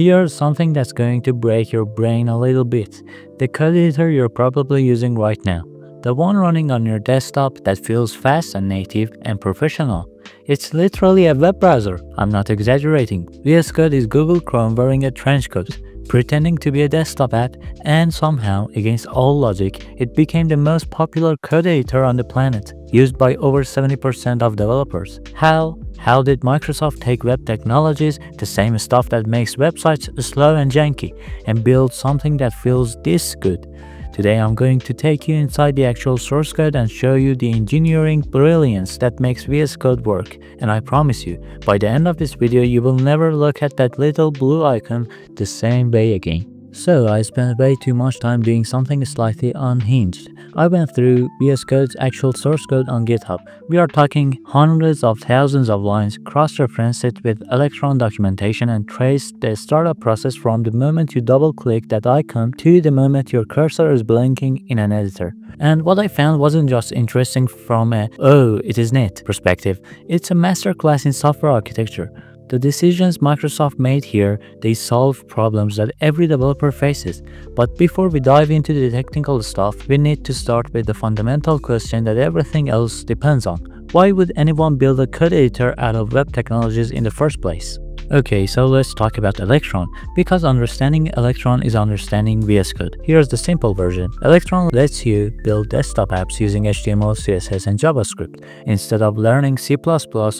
Here's something that's going to break your brain a little bit. The code editor you're probably using right now. The one running on your desktop that feels fast and native and professional. It's literally a web browser, I'm not exaggerating. VS Code is Google Chrome wearing a trenchcoat, pretending to be a desktop app, and somehow, against all logic, it became the most popular code editor on the planet, used by over 70% of developers. How? How did Microsoft take web technologies, the same stuff that makes websites slow and janky, and build something that feels this good? Today I'm going to take you inside the actual source code and show you the engineering brilliance that makes VS Code work. And I promise you, by the end of this video you will never look at that little blue icon the same way again. So I spent way too much time doing something slightly unhinged. I went through VS Code's actual source code on GitHub. We are talking hundreds of thousands of lines, cross-referenced it with Electron documentation and traced the startup process from the moment you double-click that icon to the moment your cursor is blinking in an editor. And what I found wasn't just interesting from a "oh, it is neat" perspective. It's a masterclass in software architecture. The decisions Microsoft made here, they solve problems that every developer faces. But before we dive into the technical stuff, we need to start with the fundamental question that everything else depends on. Why would anyone build a code editor out of web technologies in the first place? Okay, so let's talk about Electron, because understanding Electron is understanding VS Code. Here's the simple version. Electron lets you build desktop apps using HTML, CSS, and JavaScript. Instead of learning C++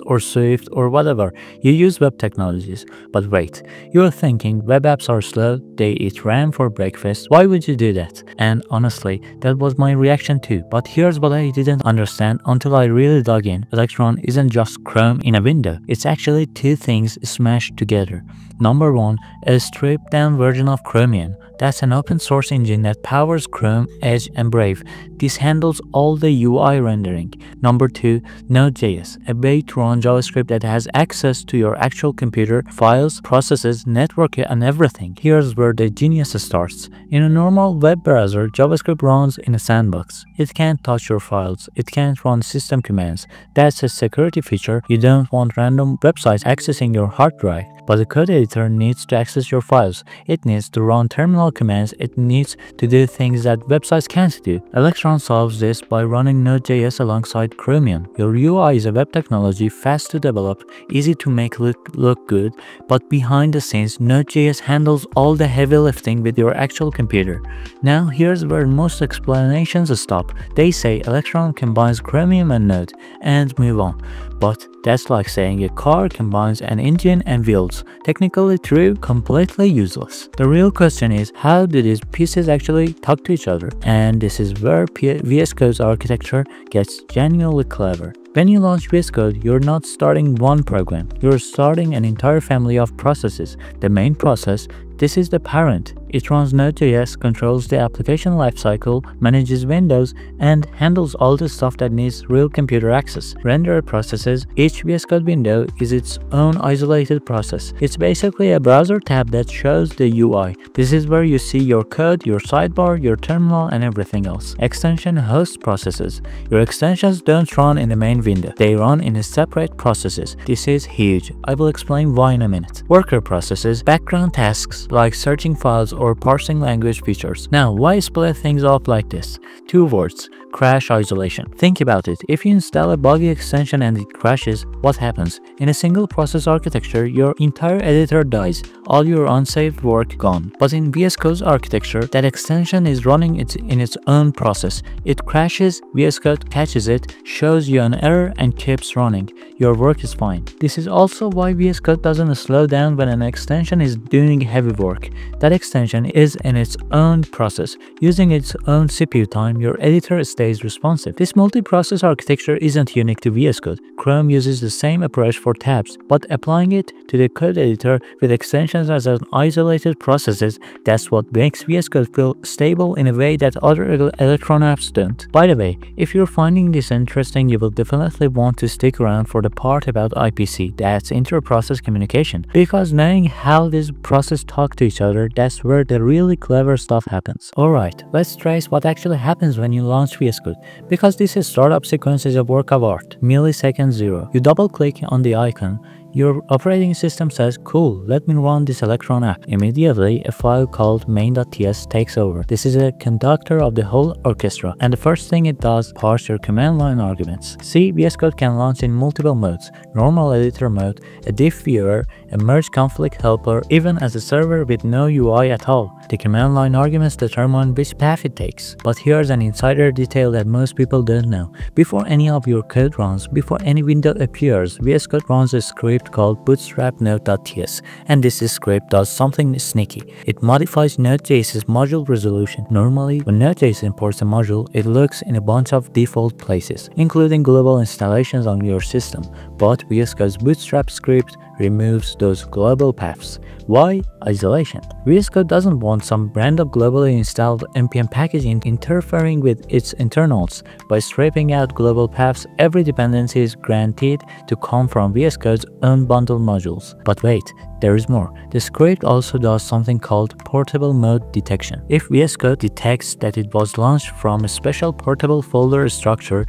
or Swift or whatever, you use web technologies. But wait, you're thinking web apps are slow, they eat RAM for breakfast, why would you do that? And honestly, that was my reaction too. But here's what I didn't understand until I really dug in. Electron isn't just Chrome in a window, it's actually two things smashed together. Number one, a stripped down version of Chromium. That's an open source engine that powers Chrome, Edge, and Brave. This handles all the UI rendering. Number two, Node.js, a way to run JavaScript that has access to your actual computer, files, processes, network, and everything. Here's where the genius starts. In a normal web browser, JavaScript runs in a sandbox. It can't touch your files. It can't run system commands. That's a security feature. You don't want random websites accessing your hard drive. But the code editor needs to access your files, it needs to run terminal commands, it needs to do things that websites can't do. Electron solves this by running Node.js alongside Chromium. Your UI is a web technology, fast to develop, easy to make look good, but behind the scenes, Node.js handles all the heavy lifting with your actual computer. Now here's where most explanations stop. They say Electron combines Chromium and Node, and move on. But that's like saying a car combines an engine and wheels. Technically true, completely useless. The real question is, how do these pieces actually talk to each other? And this is where VS Code's architecture gets genuinely clever. When you launch VS Code, you're not starting one program, you're starting an entire family of processes. The main process, this is the parent. It runs Node.js, controls the application lifecycle, manages windows, and handles all the stuff that needs real computer access. Renderer processes, each VS Code window is its own isolated process. It's basically a browser tab that shows the UI. This is where you see your code, your sidebar, your terminal, and everything else. Extension host processes. Your extensions don't run in the main window. They run in separate processes. This is huge. I will explain why in a minute. Worker processes, background tasks like searching files or parsing language features. Now, why split things up like this? Two words: crash isolation. Think about it. If you install a buggy extension and it crashes, what happens? In a single process architecture, your entire editor dies, all your unsaved work gone. But in VS Code's architecture, that extension is running in its own process. It crashes, VS Code catches it, shows you an error, and keeps running. Your work is fine. This is also why VS Code doesn't slow down when an extension is doing heavy work. That extension is in its own process. Using its own CPU time, your editor stays responsive. This multi-process architecture isn't unique to VS Code. Chrome uses the same approach for tabs, but applying it to the code editor with extensions as an isolated processes, that's what makes VS Code feel stable in a way that other Electron apps don't. By the way, if you're finding this interesting, you will definitely want to stick around for the part about IPC, that's inter-process communication, because knowing how these processes talk to each other, that's where the really clever stuff happens. Alright, let's trace what actually happens when you launch VS Code, because this startup sequence is a work of art. Millisecond zero. You double click on the icon, Your operating system says, cool, let me run this Electron app. Immediately, a file called main.ts takes over. This is a conductor of the whole orchestra, and the first thing it does, parse your command line arguments. See, VS Code can launch in multiple modes, normal editor mode, a diff viewer, a merge conflict helper, even as a server with no UI at all. The command line arguments determine which path it takes. But here's an insider detail that most people don't know. Before any of your code runs, before any window appears, VS Code runs a script called bootstrap node.ts, and this script does something sneaky. It modifies Node.js's module resolution. Normally, when Node.js imports a module, it looks in a bunch of default places, including global installations on your system, but VS Code's bootstrap script removes those global paths. Why? Isolation. VS Code doesn't want some random globally installed NPM package interfering with its internals. By stripping out global paths, every dependency is guaranteed to come from VS Code's own bundle modules. But wait, there is more. The script also does something called portable mode detection. If VS Code detects that it was launched from a special portable folder structure,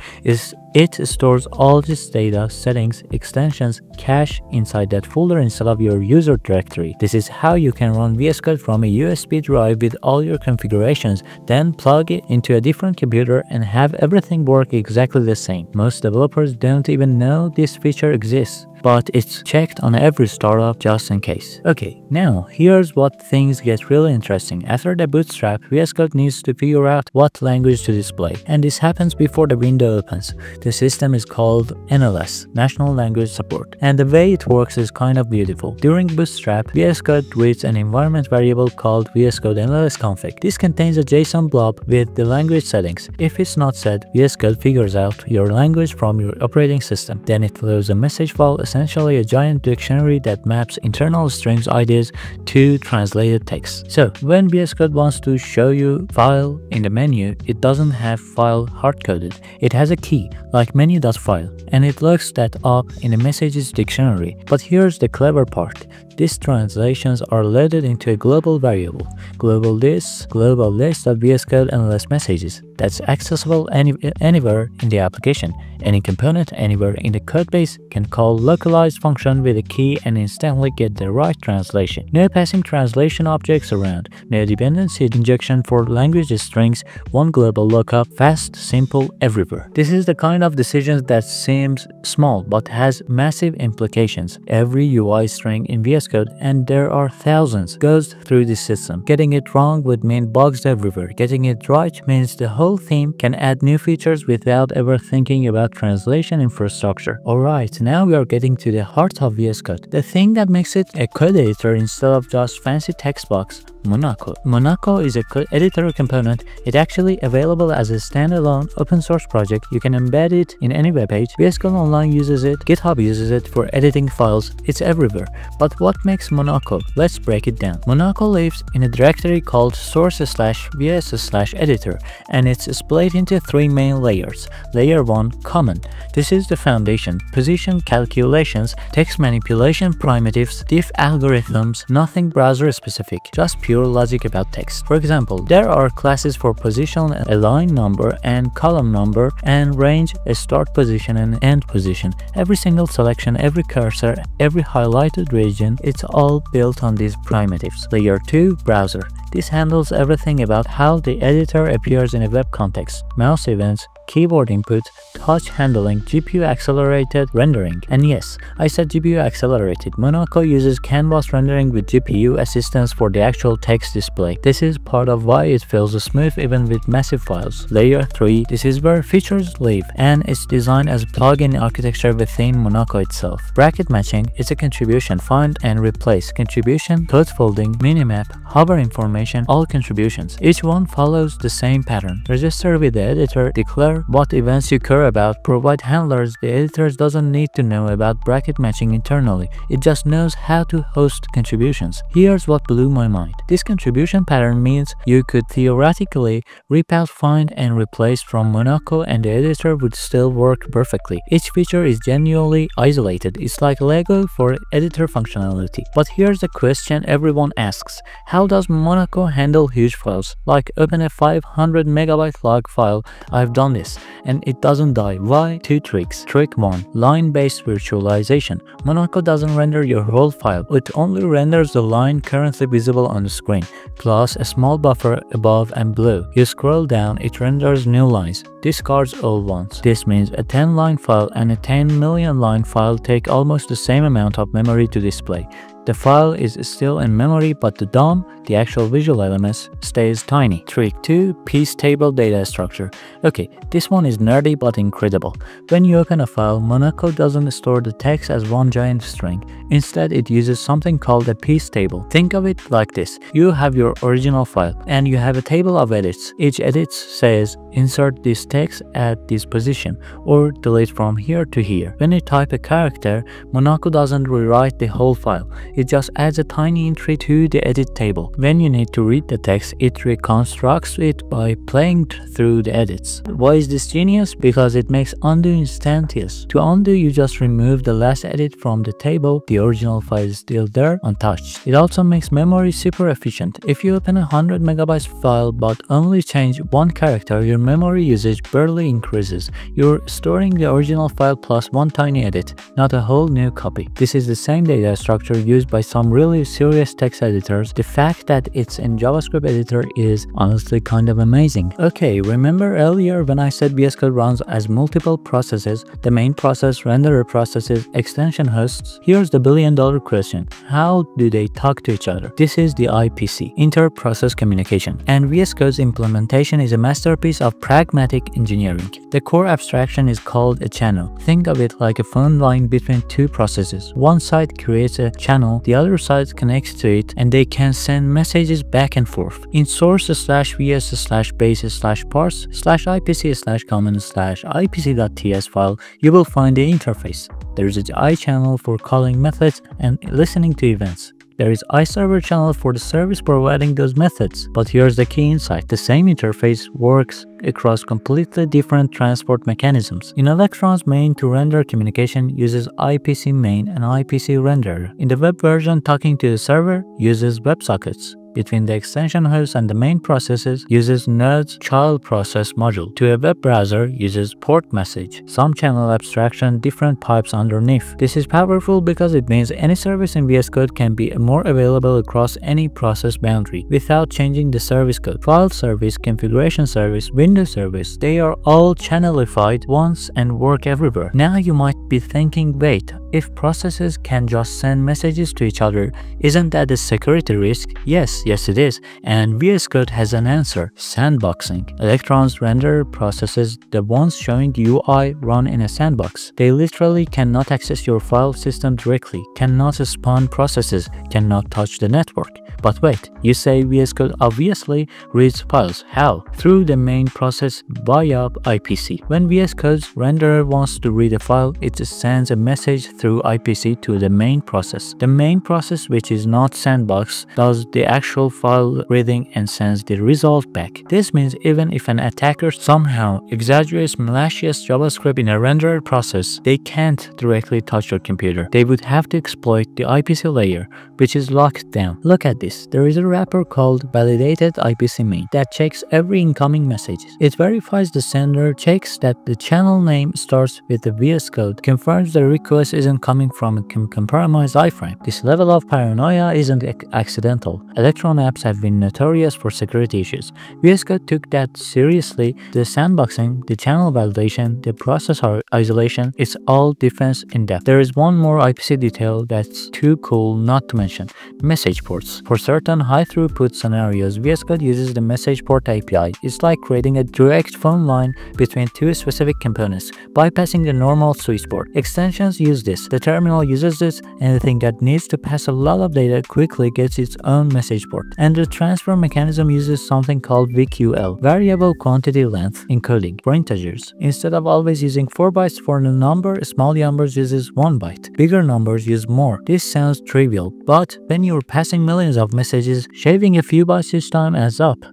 it stores all this data, settings, extensions, cache inside that folder instead of your user directory. This is how you can run VS Code from a USB drive with all your configurations, then plug it into a different computer and have everything work exactly the same. Most developers don't even know this feature exists, but it's checked on every startup just in case. Okay, now here's what things get really interesting. After the bootstrap, VS Code needs to figure out what language to display, and this happens before the window opens. The system is called NLS, National Language Support, and the way it works is kind of beautiful. During bootstrap, VS Code reads an environment variable called VS Code NLS config. This contains a JSON blob with the language settings. If it's not set, VS Code figures out your language from your operating system. Then it flows a message file, essentially a giant dictionary that maps internal strings IDs to translated text. So when VS Code wants to show you file in the menu, it doesn't have file hard-coded. It has a key, like menu.file, and it looks that up in the messages dictionary. But here's the clever part. These translations are loaded into a global variable, global list of VS Code NLS messages, that's accessible anywhere in the application. Any component anywhere in the codebase can call localized function with a key and instantly get the right translation. No passing translation objects around, no dependency injection for language strings, one global lookup, fast, simple, everywhere. This is the kind of decisions that seems small but has massive implications. Every UI string in VS Code, and there are thousands, goes through this system. Getting it wrong would mean bugs everywhere. Getting it right means the whole theme can add new features without ever thinking about translation infrastructure. Alright, now we are getting to the heart of VS Code. The thing that makes it a code editor instead of just fancy text box, Monaco. Monaco is a code editor component. It's actually available as a standalone open source project. You can embed it in any web page. VS Code Online uses it, GitHub uses it for editing files. It's everywhere. But what makes Monaco? Let's break it down. Monaco lives in a directory called source/vs/editor, and it's split into three main layers. Layer 1, common. This is the foundation, position calculations, text manipulation primitives, diff algorithms, nothing browser specific, just pure logic about text. For example, there are classes for position, align number and column number, and range, a start position and end position. Every single selection, every cursor, every highlighted region, it's all built on these primitives. Layer 2, browser. This handles everything about how the editor appears in a web context, mouse events, keyboard input, touch handling, GPU accelerated rendering. And yes, I said GPU accelerated. Monaco uses canvas rendering with GPU assistance for the actual text display. This is part of why it feels smooth even with massive files. Layer 3, this is where features live, and it's designed as plugin architecture within Monaco itself. Bracket matching, it's a contribution, find and replace, contribution, code folding, minimap, hover information, all contributions. Each one follows the same pattern. Register with the editor, declare what events you care about, provide handlers. The editor doesn't need to know about bracket matching internally, it just knows how to host contributions. Here's what blew my mind. This contribution pattern means you could theoretically rip out find and replace from Monaco and the editor would still work perfectly. Each feature is genuinely isolated, it's like Lego for editor functionality. But here's the question everyone asks. How does Monaco handle huge files? Like open a 500 megabyte log file, I've done this. this, and it doesn't die. Why? Two tricks. Trick 1. Line-based virtualization. Monaco doesn't render your whole file. It only renders the line currently visible on the screen, plus a small buffer above and below. You scroll down, it renders new lines. Discards old ones. This means a 10-line file and a 10 million line file take almost the same amount of memory to display. The file is still in memory, but the DOM, the actual visual elements, stays tiny. Trick 2. Piece table data structure. Okay, this one is nerdy but incredible. When you open a file, Monaco doesn't store the text as one giant string. Instead, it uses something called a piece table. Think of it like this. You have your original file, and you have a table of edits. Each edit says, insert this text at this position, or delete from here to here. When you type a character, Monaco doesn't rewrite the whole file. It just adds a tiny entry to the edit table. When you need to read the text, it reconstructs it by playing through the edits. Why is this genius? Because it makes undo instantaneous. To undo, you just remove the last edit from the table. The original file is still there, untouched. It also makes memory super efficient. If you open a 100 megabytes file but only change one character, your memory usage barely increases. You're storing the original file plus one tiny edit, not a whole new copy. This is the same data structure used by some really serious text editors. The fact that it's in JavaScript editor is honestly kind of amazing. Okay, remember earlier when I said VS Code runs as multiple processes, the main process, renderer processes, extension hosts? Here's the billion-dollar question. How do they talk to each other? This is the IPC, inter-process communication. And VS Code's implementation is a masterpiece of pragmatic engineering. The core abstraction is called a channel. Think of it like a phone line between two processes. One side creates a channel, the other side connects to it, and they can send messages back and forth. In source/vs/base/parts/ipc/common/ipc.ts file, you will find the interface. There is an I channel for calling methods and listening to events. There is iServer channel for the service providing those methods. But here's the key insight. The same interface works across completely different transport mechanisms. In Electron's main to render communication uses IPC main and IPC renderer. In the web version, talking to the server uses WebSockets. Between the extension host and the main processes uses Node's child process module. To a web browser uses port message, some channel abstraction, different pipes underneath. This is powerful because it means any service in VS Code can be more available across any process boundary without changing the service code. File service, configuration service, window service, they are all channelified once and work everywhere. Now you might be thinking, wait, if processes can just send messages to each other, isn't that a security risk? Yes, it is, and VS Code has an answer: sandboxing. Electron's renderer processes, the ones showing UI, run in a sandbox. They literally cannot access your file system directly, cannot spawn processes, cannot touch the network. But wait, you say VS Code obviously reads files. How? Through the main process via IPC. When VS Code's renderer wants to read a file, it sends a message through IPC to the main process. The main process, which is not sandbox, does the actual file reading and sends the result back. This means even if an attacker somehow exaggerates malicious JavaScript in a renderer process, they can't directly touch your computer. They would have to exploit the IPC layer, which is locked down. Look at this. There is a wrapper called validated IPC main that checks every incoming message. It verifies the sender, checks that the channel name starts with the VS Code, confirms the request isn't coming from a compromised iframe. This level of paranoia isn't accidental. Electron apps have been notorious for security issues. VS Code took that seriously. The sandboxing, the channel validation, the process isolation, it's all defense in depth. There is one more IPC detail that's too cool not to mention: message ports. For certain high-throughput scenarios, VS Code uses the message port API. It's like creating a direct phone line between two specific components, bypassing the normal switch port. Extensions use this, the terminal uses this, anything that needs to pass a lot of data quickly gets its own message port. And the transfer mechanism uses something called VQL, variable quantity length encoding, for integers. Instead of always using 4 bytes for the number, small numbers uses 1 byte. Bigger numbers use more. This sounds trivial, but when you're passing millions of messages, shaving a few bytes each time adds up.